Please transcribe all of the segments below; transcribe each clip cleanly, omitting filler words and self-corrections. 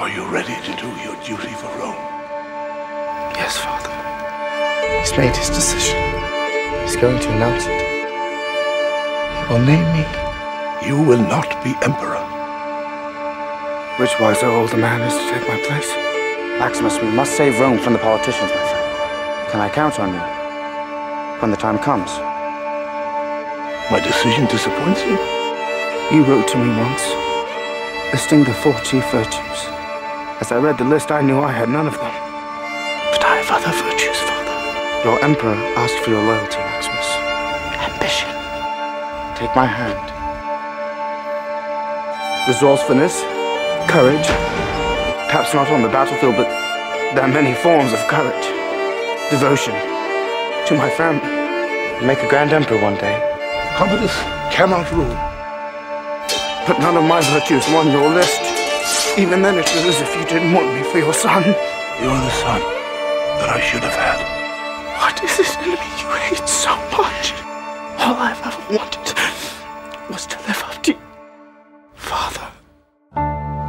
Are you ready to do your duty for Rome? Yes, Father. He's made his decision. He's going to announce it. He will name me. You will not be emperor. Which wise or older man is to take my place? Maximus, we must save Rome from the politicians, my friend. Can I count on you when the time comes? My decision disappoints you? You wrote to me once, listing the 4 chief virtues. As I read the list, I knew I had none of them. But I have other virtues, Father. Your emperor asked for your loyalty, Maximus. Ambition. Take my hand. Resourcefulness, courage. Perhaps not on the battlefield, but there are many forms of courage. Devotion to my family. I'll make a grand emperor one day. Commodus cannot rule. But none of my virtues won your list. Even then, it was as if you didn't want me for your son. You're the son that I should have had. What is this enemy you hate so much? All I've ever wanted was to live up to you, Father.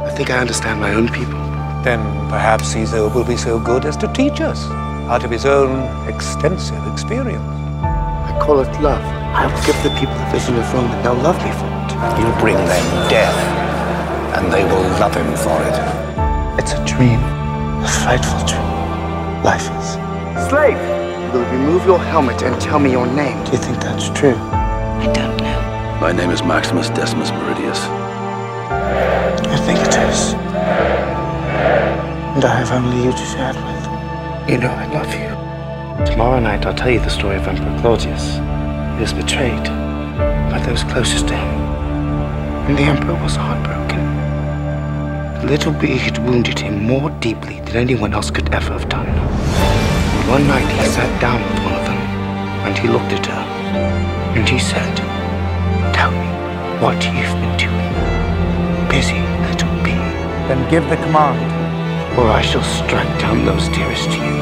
I think I understand my own people. Then perhaps Caesar will be so good as to teach us out of his own extensive experience. I call it love. I will give the people the vision of Rome, and they'll love me for it. He'll bring them death, and they will love him for it. It's a dream, a frightful dream. Life is. Slave! Will you remove your helmet and tell me your name? Do you think that's true? I don't know. My name is Maximus Decimus Meridius. I think it is. And I have only you to share it with. You know I love you. Tomorrow night I'll tell you the story of Emperor Claudius. He was betrayed by those closest to him. And the Emperor was heartbroken. The little bead wounded him more deeply than anyone else could ever have done. And one night he sat down with one of them, and he looked at her, and he said, "Tell me what you've been doing, busy little bee." Then give the command, or I shall strike down those dearest to you.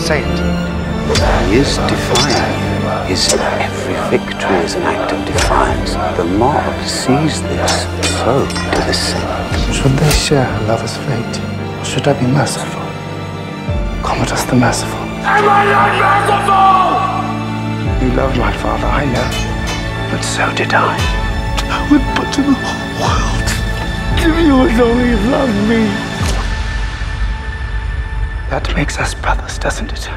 Say it. He is defiant. His every victory is an act of defiance. The mob sees this, so to the sin. Should they share her lover's fate, or should I be merciful? Commodus the merciful. Am I not merciful? You loved my father, I know, but so did I. I would put to the whole world if you would only love me. That makes us brothers, doesn't it?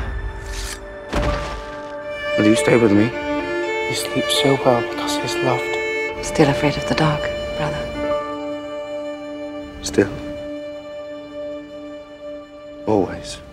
Will you stay with me? He sleeps so well because he's loved. Still afraid of the dark, brother. Still. Always.